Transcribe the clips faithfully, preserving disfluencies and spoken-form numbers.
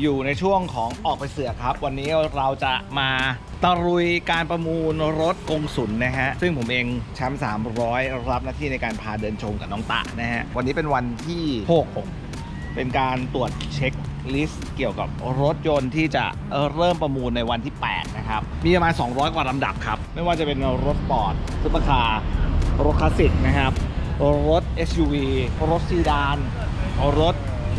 อยู่ในช่วงของออกไปเสือกครับวันนี้เราจะมาตะลุยการประมูลรถกงสุลนะฮะซึ่งผมเองแชมป์สามร้อยรับหน้าที่ในการพาเดินชมกับน้องตะนะฮะวันนี้เป็นวันที่หกเป็นการตรวจเช็คลิสต์เกี่ยวกับรถยนต์ที่จะเริ่มประมูลในวันที่แปดนะครับมีประมาณสองร้อยกว่าลำดับครับไม่ว่าจะเป็นรถสปอร์ตซุปเปอร์คาร์รถคลาสสิกนะครับรถ เอส ยู วี รถซีดานรถ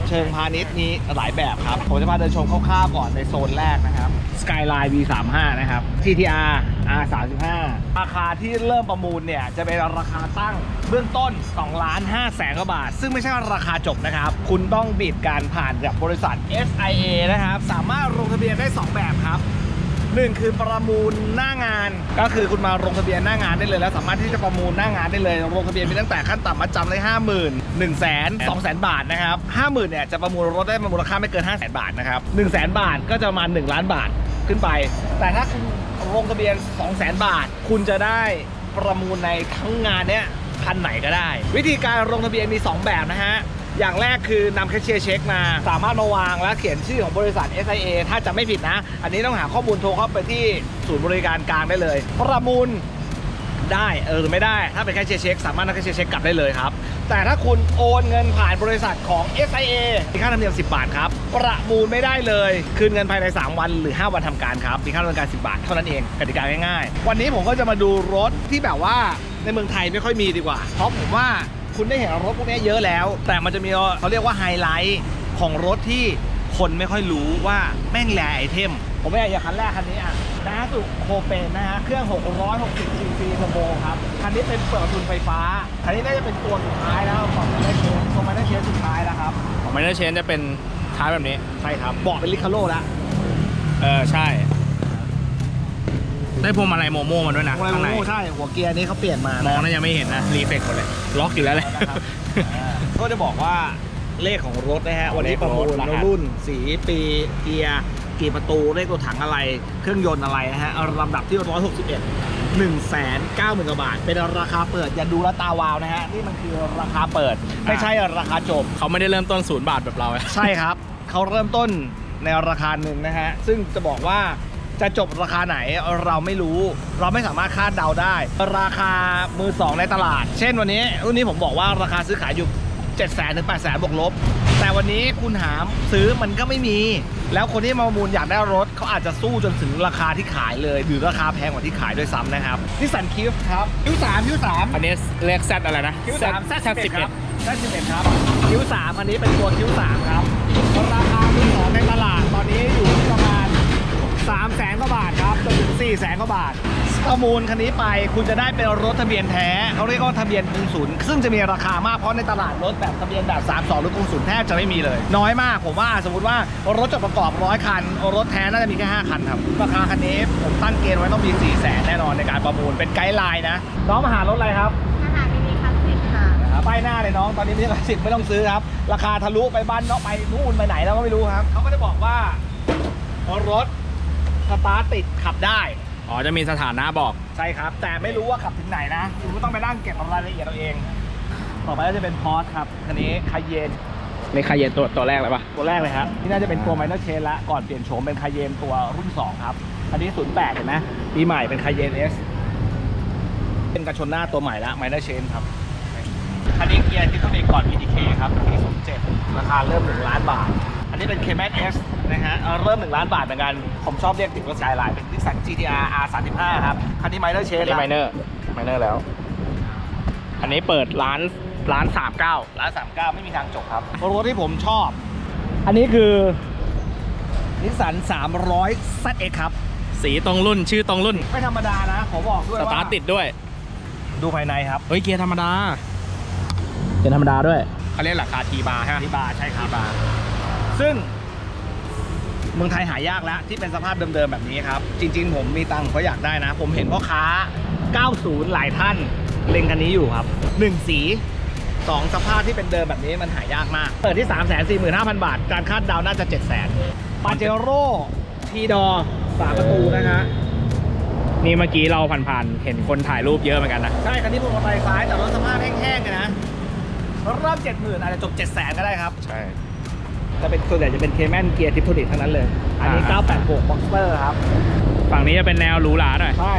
เชิงพาณิชย์นี้หลายแบบครับผมจะพาเดินชมคร่าวๆก่อนในโซนแรกนะครับ Skyline วี สามสิบห้า นะครับ จี ที อาร์ อาร์ สามสิบห้า ราคาที่เริ่มประมูลเนี่ยจะเป็นราคาตั้งเบื้องต้น สองล้านห้าแสน กว่าบาทซึ่งไม่ใช่ราคาจบนะครับคุณต้องบิดการผ่านกับบริษัท เอส ไอ เอ นะครับสามารถลงทะเบียนได้สองแบบครับหนึ่งคือประมูลหน้างานก็คือคุณมาลงทะเบียนหน้างานได้เลยแล้วสามารถที่จะประมูลหน้างานได้เลยลงทะเบียนมีตั้งแต่ขั้นต่ำมัดจำได้ห้าหมื่นหนึ่งแสนสองแสนบาทนะครับห้าหมื่นเนี่ยจะประมูลรถได้มูลค่าไม่เกินห้าแสนบาทนะครับหนึ่งแสนบาทก็จะมาหนึ่งล้านบาทขึ้นไปแต่ถ้าคุณลงทะเบียนสองแสนบาทคุณจะได้ประมูลในทั้งงานเนี้ยคันไหนก็ได้วิธีการลงทะเบียนมีสองแบบนะฮะอย่างแรกคือนำแคชเชียร์เช็คมาสามารถมาวางและเขียนชื่อของบริษัท เอส ไอ เอ ถ้าจะไม่ผิดนะอันนี้ต้องหาข้อมูลโทรเข้าไปที่ศูนย์บริการกลางได้เลยประมูลได้เออหรือไม่ได้ถ้าเป็นแคชเชียร์เช็คสามารถนำแคชเชียร์เช็คกลับได้เลยครับแต่ถ้าคุณโอนเงินผ่านบริษัทของ เอส ไอ เอ มีค่าธรรมเนียมสิบบาทครับประมูลไม่ได้เลยคืนเงินภายในสามวันหรือห้าวันทำการครับมีค่าดำเนินการสิบบาทเท่านั้นเองกติกาง่ายๆวันนี้ผมก็จะมาดูรถที่แบบว่าในเมืองไทยไม่ค่อยมีดีกว่าเพราะผมว่าคุณได้เห็นรถพวกนี้เยอะแล้วแต่มันจะมีเขาเรียกว่าไฮไลท์ของรถที่คนไม่ค่อยรู้ว่าแม่งแรไอเทมผมไม่อยากอย่างคันแรกคันนี้อ่ะดาสุโคเปนนะฮะเครื่องหกร้อยหกสิบ ซี ซี เทอร์โบครับคันนี้เป็นเปิดทุนไฟฟ้าคันนี้น่าจะเป็นตัวสุดท้ายแล้วของมาเลเซียของมาเลเซียสุดท้ายแล้วครับของมาเลเซียจะเป็นท้ายแบบนี้ใช่ครับเบาะเป็นลิคาโร่ละเออใช่ได้พวงมาลัยโมโม่มาด้วยนะข้างในใช่หัวเกียร์นี้เขาเปลี่ยนมามองน่าจะไม่เห็นนะรีเฟกต์หมดเลยล็อกอยู่แล้วแหละก็จะบอกว่าเลขของรถนะฮะวันนี้ประมูลรุ่นสีปีเกียร์กี่ประตูเลขตัวถังอะไรเครื่องยนต์อะไรนะฮะลำดับที่หนึ่งร้อยหกสิบเอ็ด หนึ่งแสนเก้าหมื่น กว่าบาทเป็นราคาเปิดอย่าดูแล้วตาวาวนะฮะนี่มันคือราคาเปิดไม่ใช่ราคาจบเขาไม่ได้เริ่มต้นศูนย์บาทแบบเราใช่ครับเขาเริ่มต้นในราคาหนึ่งนะฮะซึ่งจะบอกว่าจะจบราคาไหนเราไม่รู้เราไม่สามารถคาดเดาได้ราคามือสองในตลาดเช่นวันนี้รุ่นนี้ผมบอกว่าราคาซื้อขายอยู่ เจ็ดแสน ถึง แปดแสน บวกลบแต่วันนี้คุณหามซื้อมันก็ไม่มีแล้วคนที่มาประมูลอยากได้รถเขาอาจจะสู้จนถึงราคาที่ขายเลยหรือราคาแพงกว่าที่ขายด้วยซ้ำนะครับนิสสันคิฟครับ คิว สาม คิว สาม อันนี้เลข Z อะไรนะ คิว สาม แซด สิบเอ็ด ครับ แซด สิบเอ็ด ครับ คิว สาม อันนี้เป็นตัว คิว สาม ครับราคามือสองในตลาดตอนนี้อยู่ประมาณสามแสน กว่าบาทครับจนถึงสี่แสน กว่าบาทประมูลคันนี้ไปคุณจะได้เป็นรถทะเบียนแท้เขาเรียกว่าทะเบียนกงสุลซึ่งจะมีราคามากเพราะในตลาดรถแบบทะเบียนแบบสามสิบสองหรือกงสุลแทบจะไม่มีเลยน้อยมากผมว่าสมมติว่ารถจดประกอบร้อยคันรถแท้น่าจะมีแค่ห้าคันครับราคาคันนี้ผมตั้งเกณฑ์ไว้ต้องมี สี่แสน แน่นอนในการประมูลเป็นไกด์ไลน์นะน้องมาหารถอะไรครับมาหามินิคลาสสิกค่ะป้ายหน้าเลยน้องตอนนี้มินิคลาสสิกไม่ต้องซื้อครับราคาทะลุไปบ้านนอกไปนู่นไปไหนแล้วก็ไม่รู้ครับเขาก็ได้บอกว่ารถสตาร์ทติดขับได้อ๋อจะมีสถานะบอกใช่ครับแต่ไม่รู้ว่าขับถึงไหนนะคุณก็ต้องไปนั่งเก็บรายละเอียดเอาเองต่อไปก็จะเป็นพอร์ชครับคันนี้คาเยนในคาเยนตัวตัวแรกเลยปะตัวแรกเลยครับนี่น่าจะเป็นตัวไมเนอร์เชนละก่อนเปลี่ยนโฉมเป็นคาเยนตัวรุ่นสองครับอันนี้ศูนย์แปดเห็นไหมปีใหม่เป็นคาเยนเอสเป็นกระชนหน้าตัวใหม่ละไมเนอร์เชนครับคันนี้เกียร์ที่ต้องเด็กก่อน พี ดี เค ครับที่ศูนย์เจ็ดราคาเริ่มหนึ่งล้านบาทอันนี้เป็น เค แมท เอส นะฮะเริ่มหนึ่งล้านบาทเหมือนกันผมชอบเรียกติดรถสายหลายเป็น Nissan จี ที อาร์ อาร์ สามสิบห้า ครับคันนี้ Minor Change แล้ว Minor Minor แล้วอันนี้เปิดร้านร้านสามสิบเก้าร้านสามสิบเก้าไม่มีทางจบครับรถที่ผมชอบอันนี้คือ Nissan สามร้อย แซด เอ็กซ์ ครับสีตรงรุ่นชื่อตรงรุ่นไม่ธรรมดานะขอบอกด้วยว่าสตาร์ทติดด้วยดูภายในครับเฮ้ยเกียร์ธรรมดาเกียร์ธรรมดาด้วยเขาเรียกราคา T-bar ฮะ T-bar ใช่ครับ T-barซึ่งเมืองไทยหายากแล้วที่เป็นสภาพเดิมๆแบบนี้ครับจริงๆผมมีตังค์ก็อยากได้นะผมเห็นพ่อค้าเก้าสิบหลายท่านเล็งคันนี้อยู่ครับหนึ่งสีสองสภาพที่เป็นเดิมแบบนี้มันหายากมากเปิดที่ สามแสนสี่หมื่นห้าพัน บาทการคาดเดาน่าจะ เจ็ดแสน ปาเจโร่ทีดอสามประตูนะฮะนี่เมื่อกี้เราผ่านๆเห็นคนถ่ายรูปเยอะเหมือนกันนะใช่คันนี้ผมมาไปซ้ายแต่รถสภาพแห้งๆกันนะรอบ เจ็ดหมื่น อาจจะจบ เจ็ดแสน ก็ได้ครับใช่ จะเป็นส่วนใหญ่จะเป็นเคแมนเกียร์ทิปโทนิกทั้งนั้นเลยอันนี้เก้าแปดหก Boxster ครับฝั่งนี้จะเป็นแนวหรูหราหน่อยใช่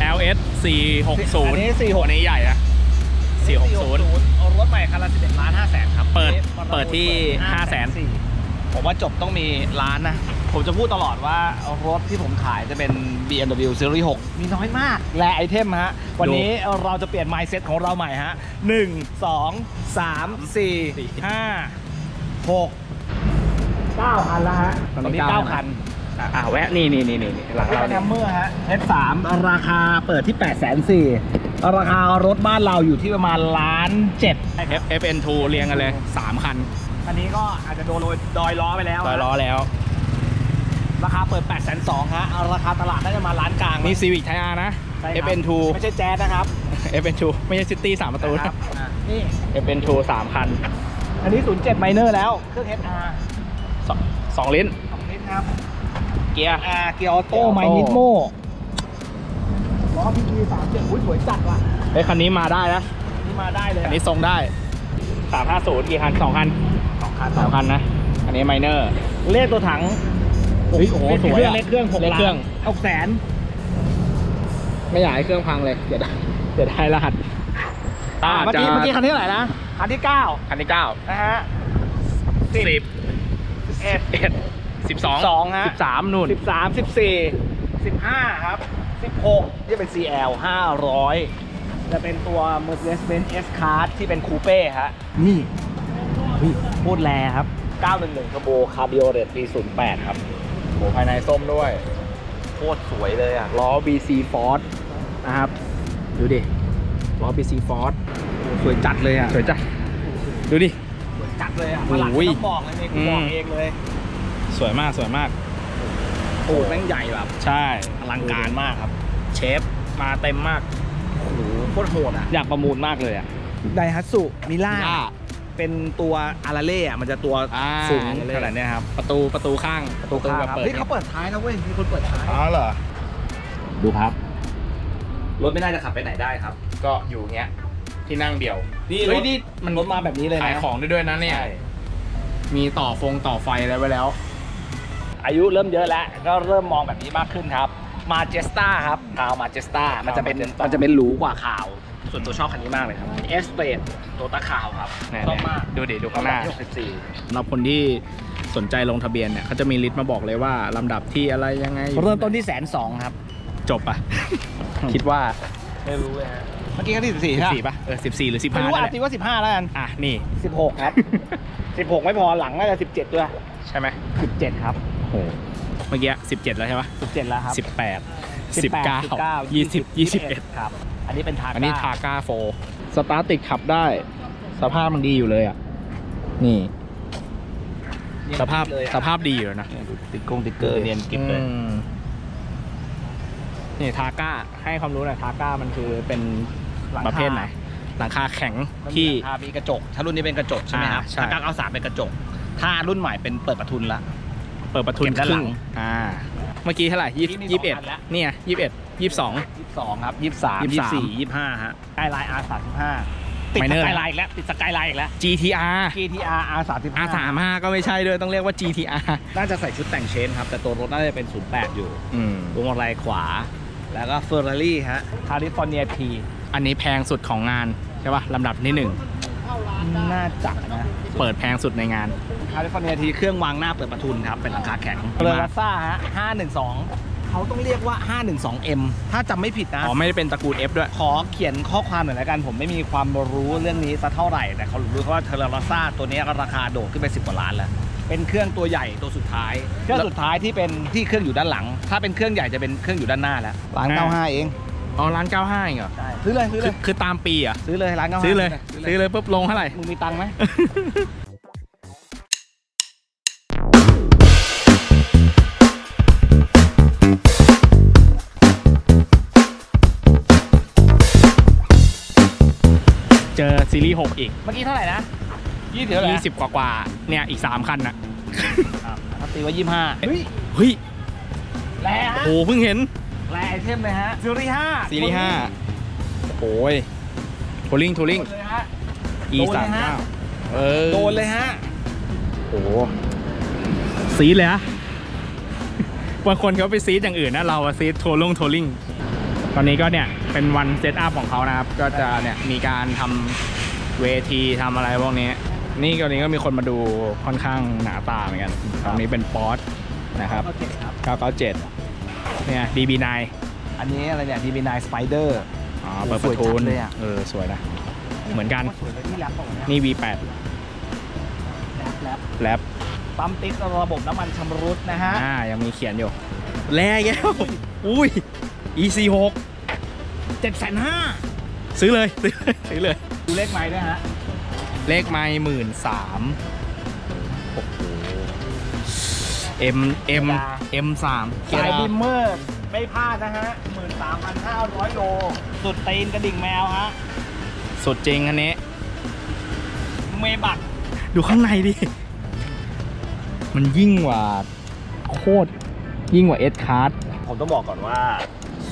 แอล เอส สี่ร้อยหกสิบอันนี้สี่สิบหกอันนี้ใหญ่นะสี่ร้อยหกสิบรถใหม่คันละสิบเอ็ดล้านห้าแสนครับเปิดเปิดที่ ห้าแสนสี่หมื่น ผมว่าจบต้องมีล้านนะผมจะพูดตลอดว่ารถที่ผมขายจะเป็น บี เอ็ม ดับเบิลยู Series หกมีน้อยมากและไอเทมฮะวันนี้เราจะเปลี่ยน mindset ของเราใหม่ฮะหนึ่ง สอง สาม สี่ ห้า หก เก้า คันแล้วฮะตอนนี้เก้าคันอ่าแวะนี่นี่นี่นี่หลังเราแฮมเมอร์ฮะ เอส สาม ราคาเปิดที่ แปดแสนสี่หมื่น ราคารถบ้านเราอยู่ที่ประมาณล้านเจ็ด เอฟ เอ็น ทู เรียงกันเลยสามคันอันนี้ก็อาจจะโดนดอยล้อไปแล้วดอยล้อแล้วราคาเปิด แปดแสนสองหมื่น ฮะราคาตลาดน่าจะมาล้านกลางนี่ Civic ไทยอาร์นะ เอฟ เอ็น ทู ไม่ใช่แจ๊สนะครับ เอฟ เอ็น ทู ไม่ใช่ City สามประตูนะครับนี่ เอฟ เอ็น ทู สามคันอันนี้ศูนย์เจ็ด Minor แล้วเครื่อง เอส อาร์ สองลิ้นสองลิ้นครับเกียร์ อาร์ เกียร์ออโต้ไมนิทโม่ล้อ พี จี สามสิบเจ็ด อุ้ยสวยจัดว่ะเฮ้ยคันนี้มาได้นะคันนี้มาได้เลยคันนี้ทรงได้สามห้าศูนย์กี่คันสองคันสองคันสองคันนะอันนี้ Minor เลขตัวถังเฮ้ยโอ้โหสวยอะเล็กเครื่องหกล้านหกแสนไม่อยากให้เครื่องพังเลยเดี๋ยวได้เดี๋ยวได้รหัสเมื่อกี้เมื่อกี้คันที่เท่าไหร่นะคันที่เก้าคันที่เก้านะฮะสิบเอ็ดเอ็ดสิบสองสองฮะสิบสามนู่นสิบสามสิบสี่สิบห้าครับสิบหกนี่เป็น ซี แอล ห้าร้อยจะเป็นตัว Mercedes Benz S Class ที่เป็นคูเป้ฮะนี่พูดแลครับเก้าหนึ่งหนึ่งคาร์โบคาร์บิโอเรตปีศูนย์แปดครับโอ้ภายในส้มด้วยโคตรสวยเลยอ่ะล้อ บี ซี Ford นะครับดูดิล้อ บี ซี Ford สวยจัดเลยอ่ะสวยจัดดูดิสวยจัดเลยอ่ะมาหลังต้องบอกเลยเนี่ยกูบอกเองเลยสวยมากสวยมากโอ้แม่งใหญ่แบบใช่อลังการมากครับเชฟมาเต็มมากโอ้โหโคตรโหดอ่ะอยากประมูลมากเลยอ่ะไดฮัตสุมิล่าเป็นตัวอาราเล่อะมันจะตัวสูงขนาดนี้ครับประตูประตูข้างประตูข้างเฮ้ยเขาเปิดท้ายนะเว้ยมีคนเปิดท้ายอ๋อเหรอดูครับรถไม่น่าจะขับไปไหนได้ครับก็อยู่เงี้ยที่นั่งเดียวนี่รถนี่มันรถมาแบบนี้เลยขายของได้ด้วยนะเนี่ยมีต่อฟงต่อไฟอะไรไว้แล้วอายุเริ่มเยอะแล้วก็เริ่มมองแบบนี้มากขึ้นครับมาเจสต้าครับขาวมาเจสต้ามันจะเป็นมันจะเป็นหรูกว่าขาวส่วนตัวชอบคันนี้มากเลยครับเอสเปรดโตตาขาวครับชอบมากดูดิดูข้างหน้าสำหรับคนที่สนใจลงทะเบียนเนี่ยเขาจะมีลิสต์มาบอกเลยว่าลำดับที่อะไรยังไงเริ่มต้นที่แสนสองครับจบอ่ะคิดว่าไม่รู้เลยฮะเมื่อกี้ก็ที่สิบสี่สิบสี่ป่ะเออสิบสี่หรือสิบห้าไม่รู้อาจจะว่าสิบห้าแล้วกันอ่ะนี่สิบหกครับสิบหกไม่พอหลังน่าจะสิบเจ็ดด้วยใช่ไหมสิบเจ็ดครับโอ้โหเมื่อกี้สิบเจ็ดแล้วใช่ป่ะสิบเจ็ดแล้วครับสิบแปดสิบเก้ายี่สิบยี่สิบเอ็ดครับอันนี้เป็นทาก้าอันนี้ทาก้าโฟสตาร์ติดขับได้สภาพมันดีอยู่เลยอ่ะนี่สภาพสภาพดีอยู่นะติดกงติดเกอร์เนียนกิบเลยนี่ทาก้าให้ความรู้หน่อยทาก้ามันคือเป็นประเภทไหนหลังคาแข็งที่มีกระจกถ้ารุ่นนี้เป็นกระจกใช่ไหมครับทาก้าเก้าสามเป็นกระจกถ้ารุ่นใหม่เป็นเปิดประทุนละเปิดประทุนด้านหลังอ่าเมื่อกี้เท่าไหร่ยี่สิบเอ็ดเนี่ยยี่สิบเอ็ดยี่สิบสองยี่สิบสองครับยี่สิบสามยี่สิบสี่ยี่สิบห้าฮะสกายไลน์ อาร์ สามสิบห้า ติดสกายไลน์อีกแล้วติดสกายไลน์อีกแล้ว จี ที อาร์ จี ที อาร์ อาร์ สามสิบห้า อาร์ สามสิบห้า ก็ไม่ใช่ด้วยต้องเรียกว่า จี ที อาร์ น่าจะใส่ชุดแต่งเชนครับแต่ตัวรถน่าจะเป็นศูนย์แปดอยู่วงอะไรขวาแล้วก็เฟอร์รารี่ฮะคาลิฟอร์เนียทีอันนี้แพงสุดของงานใช่ป่ะลำดับที่หนึ่งน่าจัดนะเปิดแพงสุดในงานคาลิฟอร์เนียทีเครื่องวางหน้าเปิดประทุนครับเป็นหลังคาแข็งเรลาซ่าฮะห้าหนึ่งสองเขาต้องเรียกว่า ห้าหนึ่งสอง เอ็ม ถ้าจำไม่ผิดนะอ๋อไม่ได้เป็นตระกูล F ด้วยขอเขียนข้อความหน่อยละกันผมไม่มีความรู้เรื่องนี้สักเท่าไหร่แต่เขารู้ว่าเทอร์ราซ่าตัวนี้ราคาโดดขึ้นไปสิบกว่าล้านแล้วเป็นเครื่องตัวใหญ่ตัวสุดท้ายเครื่องสุดท้ายที่เป็นที่เครื่องอยู่ด้านหลังถ้าเป็นเครื่องใหญ่จะเป็นเครื่องอยู่ด้านหน้าแล้วร้านเก้าสิบห้าเองอ๋อร้านเก้าสิบห้าเองเหรอใช่ซื้อเลยซื้อเลยคือตามปีอ่ะซื้อเลยร้านเก้าสิบห้าซื้อเลยซื้อเลยปุ๊บลงเท่าไหร่มึงมีตังค์ไหมเจอซีรีส์หกอีกเมื่อกี้เท่าไหร่นะยี่สิบเท่าไหร่ยี่สิบกว่ากว่าเนี่ยอีกสามคันนะตีว่ายี่สิบห้าเฮ้ยเฮ้ยแร่ฮะโอ้เพิ่งเห็นแร่ไอเทมเลยฮะซีรีส์ห้าซีรีส์ห้าโอ้ยทัวริงทัวริงอีสามเก้าเออโดนเลยฮะโอ้ ซีดเลยอะบางคนเขาไปซีดอย่างอื่นนะเราอะซีดทัวร์ลงทัวริงตอนนี้ก็เนี่ยเป็นวันเซตอัพของเขานะครับก็จะเนี่ยมีการทำเวทีทำอะไรพวกนี้นี่ตอนนี้ก็มีคนมาดูค่อนข้างหนาตาเหมือนกันตรงนี้เป็นป๊อตนะครับเก้าเก้าเจ็ดเนี่ย ดี บี ไนน์ อันนี้อะไรเนี่ย ดี บี ไนน์ Spider อ๋อเปิดประตูเลยอ่ะเออสวยนะเหมือนกันนี่ วี แปด แรปปั๊มติดระบบน้ำมันชำรุดนะฮะอ่ายังมีเขียนอยู่แล่แก้วอุ้ย อี ซี หก เจ็ดแสนห้าหมื่น ซื้อเลยซื้อเลยดูเลขไมล์ด้วยฮะเลขไมล์หมื่นสามโอ้โห M M M สามสายบิมเมอร์ไม่พลาดนะฮะหมื่นสามพันห้าร้อยโลสุดตีนกระดิ่งแมวฮะสุดจริงอันนี้เมบักดูข้างในดิมันยิ่งกว่าโคตรยิ่งกว่า S Card ผมต้องบอกก่อนว่า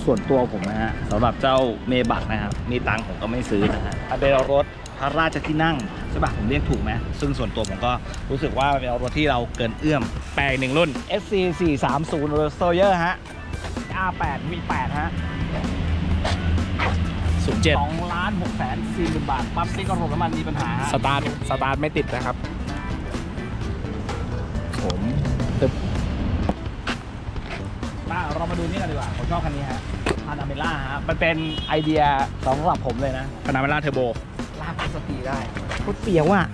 ส่วนตัวผมนะฮะสำหรับเจ้าเมบักนะครับมีตังค์ผมก็ไม่ซื้อนะฮะเป็นรถพระราชที่นั่งใช่ป่ะผมเรียกถูกไหมซึ่งส่วนตัวผมก็รู้สึกว่าเป็นรถที่เราเกินเอื้อมแปลกหนึ่งรุ่น เอส ซี สี่ สาม ศูนย์ Roadster ฮะ อาร์ แปด วี แปด ฮะ ศูนย์ เจ็ด สองล้านหกแสนสี่หมื่นบาทปั๊มติ๊กระบบน้ำมันมีปัญหาสตาร์ทสตาร์ทไม่ติดนะครับผมตึ๊บมาเรามาดูนี่กันดีกว่าผมชอบคันนี้ฮะพานาเมล่าฮะมันเป็นไอเดียสำหรับผมเลยนะพานาเมล่าเทอร์โบลากสกีได้รถเฟี้ยวอ่ะ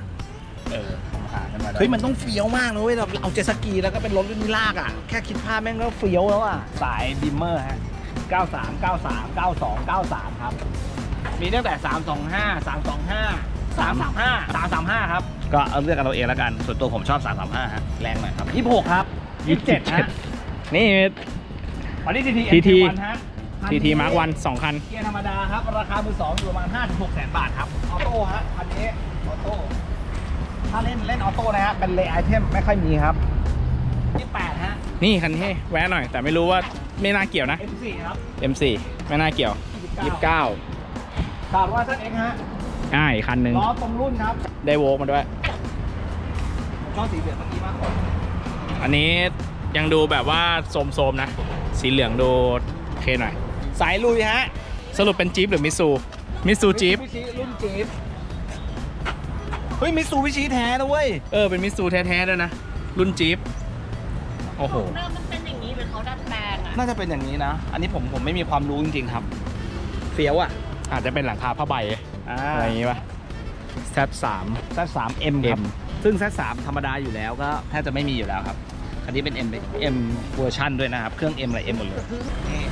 เออผมหากันมาเฮ้ยมันต้องเฟี้ยวมากนะเว้ยเราเอาเจสกีแล้วก็เป็นรถรุ่นนี้ลากอ่ะแค่คิดภาพแม่งก็เฟี้ยวแล้วอ่ะสายดิมเมอร์ฮะเก้าสาม เก้าสาม เก้าสอง เก้าสามครับมีตั้งแต่สามสองห้า สามสองห้า สามสามห้า สามสามห้าครับก็เอาเลือกกันเราเองแล้วกันส่วนตัวผมชอบสามสามห้าฮะแรงหน่อยครับยี่สิบหกครับยี่สิบเจ็ดฮะนี่อันนี้ทีทีทีทีฮะทีทีมาร์กวันสองคันเกียร์ธรรมดาครับราคามือสองอยู่ประมาณ ห้าถึงหกแสนบาทครับออโต้ฮะคันนี้ออโต้ถ้าเล่นเล่นออโต้นะฮะเป็นเลย์ไอเทมไม่ค่อยมีครับยี่สิบแปดฮะนี่คันนี้แวะหน่อยแต่ไม่รู้ว่าไม่น่าเกี่ยวนะ เอ็ม สี่ ครับ เอ็ม สี่ ไม่น่าเกี่ยวยี่สิบเก้า สามว่าสั้นเองฮะอ่าอีกคันหนึ่งล้อตรงรุ่นครับได้โวกมาด้วยชอบสีเหลืองเมื่อกี้มากกว่าอันนี้ยังดูแบบว่าโสมๆนะสีเหลืองดูเคหน่อยสายลุยฮะสรุปเป็นจี๊ปหรือมิซูมิซูจี๊ปรุ่นจี๊ปเฮ้ยมิซูพิชิแท้นะเว้ยเออเป็นมิซูแท้ๆด้วยนะรุ่นจี๊ปโอ้โหเริ่มมันเป็นอย่างนี้หรือเขาดัดแปลงอะน่าจะเป็นอย่างนี้นะอันนี้ผมผมไม่มีความรู้จริงๆครับเฟี้ยวอ่ะอาจจะเป็นหลังคาผ้าใบอะไรอย่างนี้ป่ะ แซด สาม แซด สาม เอ็ม ครับซึ่ง แซด สาม ธรรมดาอยู่แล้วก็แทบจะไม่มีอยู่แล้วครับอันนี้เป็น M M เวอร์ชันด้วยนะครับเครื่อง M อะไร M หมดเลยนี่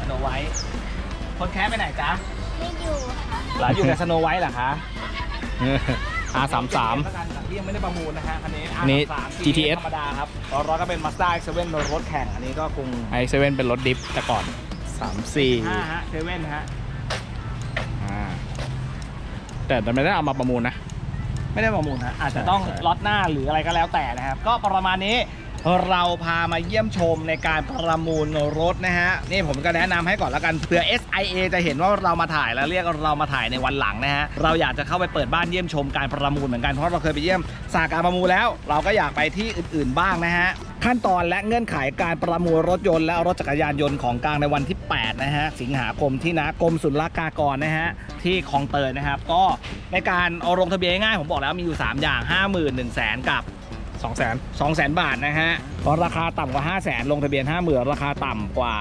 สโนไวท์คนแคสไปไหนจ๊ะไม่อยู่ค่ะหลานอยู่กับสโนไวท์เหรอคะ อาร์ สาม สาม ยังไม่ได้ประมูลนะฮะคันนี้ อาร์ สาม สาม จี ที เอส ธรรมดาครับรถก็เป็น Mazda เอ็กซ์ เซเว่น รถแข่งอันนี้ก็คง เอ็กซ์ เซเว่น เป็นรถดิฟแต่ก่อน สาม สี่ ห้า ฮะ เซเว่น ฮะแต่ไม่ได้เอามาประมูลนะไม่ได้ประมูลนะอาจจะต้องล็อตหน้าหรืออะไรก็แล้วแต่นะครับก็ประมาณนี้เราพามาเยี่ยมชมในการประมูลรถนะฮะนี่ผมก็แนะนำให้ก่อนแล้วกันเผื่อ เอส ไอ เอ จะเห็นว่าเรามาถ่ายแล้วเรียกเรามาถ่ายในวันหลังนะฮะเราอยากจะเข้าไปเปิดบ้านเยี่ยมชมการประมูลเหมือนกันเพราะเราเคยไปเยี่ยมสาขาประมูลแล้วเราก็อยากไปที่อื่นๆบ้างนะฮะขั้นตอนและเงื่อนไขการประมูลรถยนต์และรถจักรยานยนต์ของกลางในวันที่แปดนะฮะสิงหาคมที่ณกรมศุลกากรนะฮะที่คลองเตยนะครับก็ในการเอาลงทะเบียนง่ายผมบอกแล้วมีอยู่สามอย่าง ห้าหมื่น หนึ่งแสน กับสองแสนบาทนะฮะเพราะราคาต่ำกว่าห้าแสนลงทะเบียนห้าหมื่นราคาต่ำกว่า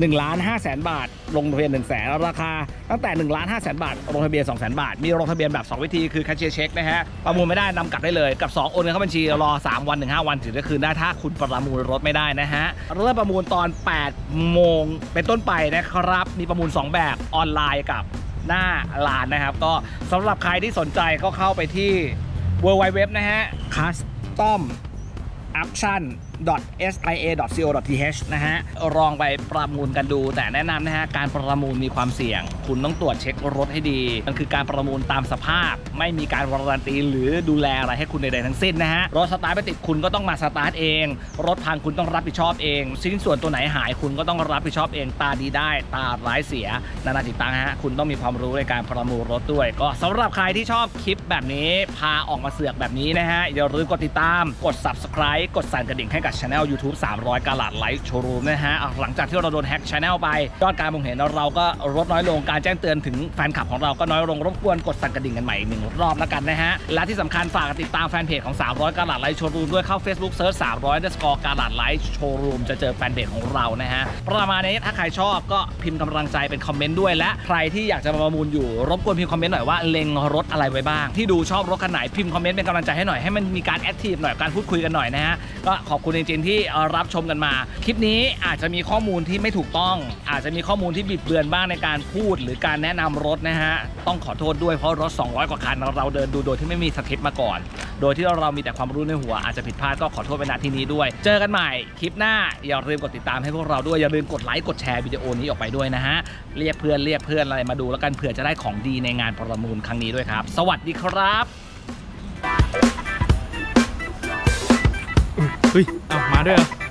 หนึ่งล้านห้าแสนบาทลงทะเบียนหนึ่งแสนแล้วราคาตั้งแต่หนึ่งล้านห้าแสนบาทลงทะเบียนสองแสนบาทมีลงทะเบียนแบบสองวิธีคือแคชเชียร์เช็คนะฮะประมูลไม่ได้นำกลับได้เลยกับสองโอนเงินเข้าบัญชีรอสามวันถึงห้าวันถึงจะคืนได้ถ้าคุณประมูลรถไม่ได้นะฮะเริ่มประมูลตอนแปดโมงเป็นต้นไปนะครับมีประมูลสองแบบออนไลน์กับหน้าลานนะครับก็สำหรับใครที่สนใจก็เข้าไปที่ ดับเบิลยู ดับเบิลยู ดับเบิลยู ดอท เวิลด์ ไวด์ เว็บ นะฮะคัสต้อม แอคชั่น เอส ไอ เอ ดอท ซี โอ ดอท ที เอช นะฮะลองไปประมูลกันดูแต่แนะนำนะฮะการประมูลมีความเสี่ยงคุณต้องตรวจเช็ครถให้ดีมันคือการประมูลตามสภาพไม่มีการวารันตีหรือดูแลอะไรให้คุณใดๆทั้งสิ้นนะฮะรถสตาร์ทไปติดคุณก็ต้องมาสตาร์ทเองรถพังคุณต้องรับผิดชอบเองชิ้นส่วนตัวไหนหายคุณก็ต้องรับผิดชอบเองตาดีได้ตาร้ายเสียนานาจิตตังฮะคุณต้องมีความรู้ในการประมูลรถด้วยก็สำหรับใครที่ชอบคลิปแบบนี้พาออกมาเสือกแบบนี้นะฮะอย่าลืมกดติดตามกด ซับสไครบ์ กดสั่นกระดิ่งให้กับ Channel YouTube สามร้อยกะลัดไลฟ์โชว์รูมนะฮะหลังจากที่เราโดนแฮ็ก Channel ไปยอดการมองเห็นเราก็ลดน้อยลงการแจ้งเตือนถึงแฟนคลับของเราก็น้อยลงรบกวนกดสั่นกระดิ่งกันใหม่หนึ่งรอบแล้วกันนะฮะและที่สำคัญฝากติดตามแฟนเพจของสามร้อยกะลัดไลฟ์โชว์รูมด้วยเข้า Facebook Search สามร้อย กะลัดไลฟ์โชว์รูมจะเจอแฟนเพจของเรานะฮะประมาณนี้ถ้าใครชอบก็พิมพ์กำลังใจเป็นคอมเมนต์ด้วยและใครที่อยากจะมาประมูลอยู่รบกวนพิมพ์คอมเมนต์หน่อยว่าเล็งรถอะไรไว้บ้างที่ดูชอบรถคันไหนพิมพ์คอมเมนต์เป็นกำลังใจให้หน่อยให้มันมีการแอคทีฟหน่อยการพูดคุยกันหน่อยนะฮะก็ขอบคุณจริงๆที่รับชมกันมาคลิปนี้อาจจะมีข้อมูลที่ไม่ถูกต้องอาจจะมีข้อมูลที่บิดเบือนบ้างในการพูดหรือการแนะนำรถนะฮะต้องขอโทษด้วยเพราะรถสองร้อยกว่าคันเราเดินดูโดยที่ไม่มีสคริปต์มาก่อนโดยที่เรามีแต่ความรู้ในหัวอาจจะผิดพลาดก็ขอโทษไปณที่นี้ด้วยเจอกันใหม่คลิปหน้าอย่าลืมกดติดตามให้พวกเราด้วยอย่าลืมกดไลค์กดแชร์วิดีโอนี้ออกไปด้วยนะฮะเรียกเพื่อนเรียกเพื่อนอะไรมาดูแล้วกันเผื่อจะได้ของดีในงานประมูลครั้งนี้ด้วยครับสวัสดีครับเฮ้ย เอามาด้วยเหรอ